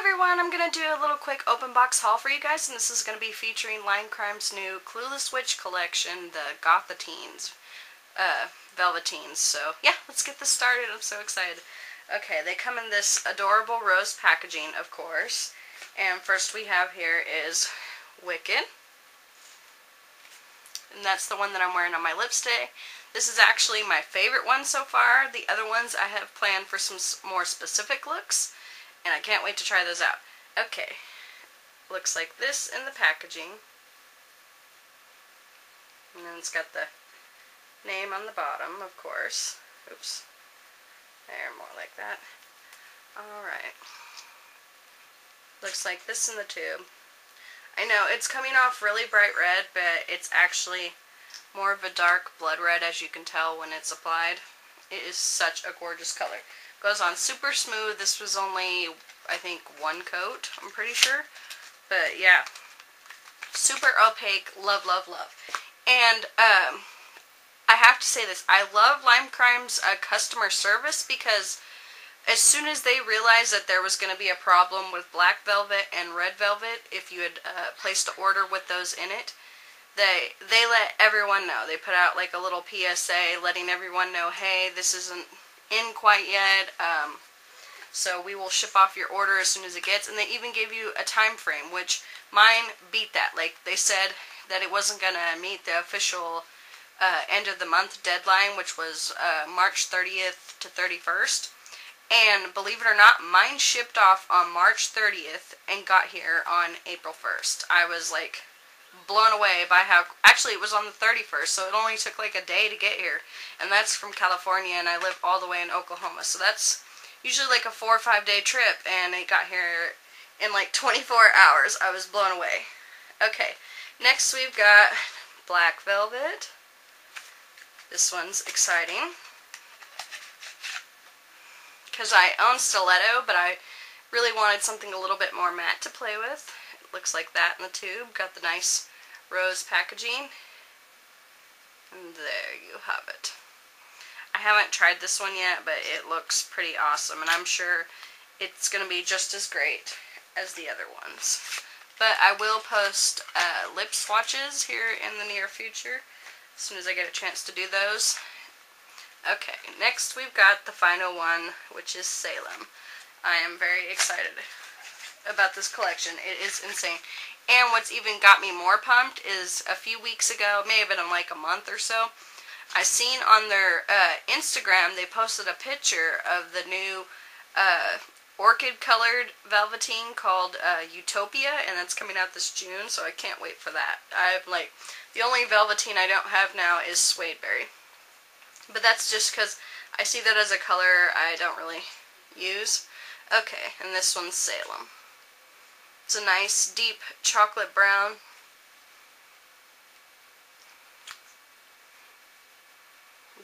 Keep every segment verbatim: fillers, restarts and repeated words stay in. Hello everyone, I'm going to do a little quick open box haul for you guys, and this is going to be featuring Lime Crime's new Clueless Witch Collection, the Gothatines, uh, Velvetines. So yeah, let's get this started. I'm so excited. Okay, they come in this adorable rose packaging, of course. And first we have here is Wicked. And that's the one that I'm wearing on my lips today. This is actually my favorite one so far. The other ones I have planned for some more specific looks, and I can't wait to try those out. Okay, looks like this in the packaging. And then it's got the name on the bottom, of course. Oops. There, more like that. Alright. Looks like this in the tube. I know, it's coming off really bright red, but it's actually more of a dark blood red, as you can tell when it's applied. It is such a gorgeous color. Goes on super smooth. This was only, I think, one coat, I'm pretty sure. But yeah, super opaque. Love, love, love. And um, I have to say this. I love Lime Crime's uh, customer service, because as soon as they realized that there was going to be a problem with Black Velvet and Red Velvet, if you had uh, placed an order with those in it, they, they let everyone know. They put out like a little P S A letting everyone know, hey, this isn't in quite yet, um, so we will ship off your order as soon as it gets. And they even gave you a time frame, which mine beat that. Like, they said that it wasn't going to meet the official uh, end of the month deadline, which was uh, March thirtieth to thirty-first. And believe it or not, mine shipped off on March thirtieth and got here on April first. I was like blown away by how, actually it was on the thirty-first, so it only took like a day to get here, and that's from California, and I live all the way in Oklahoma, so that's usually like a four or five day trip, and it got here in like twenty-four hours. I was blown away. Okay, next we've got Black Velvet. This one's exciting, because I own Stiletto, but I really wanted something a little bit more matte to play with. Looks like that in the tube. Got the nice rose packaging. And there you have it. I haven't tried this one yet, but it looks pretty awesome, and I'm sure it's going to be just as great as the other ones. But I will post uh, lip swatches here in the near future, as soon as I get a chance to do those. Okay, next we've got the final one, which is Salem. I am very excited about this collection. It is insane. And what's even got me more pumped is a few weeks ago, maybe in like a month or so, I seen on their uh, Instagram, they posted a picture of the new uh, orchid colored Velveteen called uh, Utopia, and that's coming out this June, so I can't wait for that. I'm like, the only Velveteen I don't have now is Suedeberry, but that's just because I see that as a color I don't really use. Okay, and this one's Salem. It's a nice, deep chocolate brown.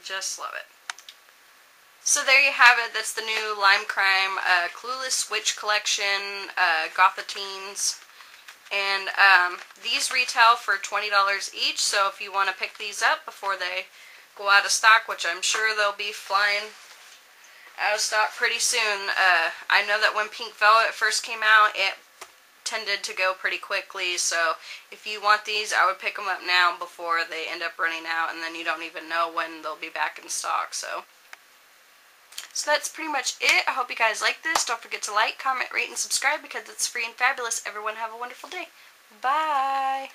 Just love it. So there you have it. That's the new Lime Crime uh, Clueless Witch Collection, uh, Gothatines. And um, these retail for twenty dollars each, so if you want to pick these up before they go out of stock, which I'm sure they'll be flying out of stock pretty soon. Uh, I know that when Pink Velvet first came out, it tended to go pretty quickly, so if you want these, I would pick them up now before they end up running out, and then you don't even know when they'll be back in stock. So so that's pretty much it. I hope you guys like this. Don't forget to like, comment, rate, and subscribe, because it's free and fabulous. Everyone have a wonderful day. Bye!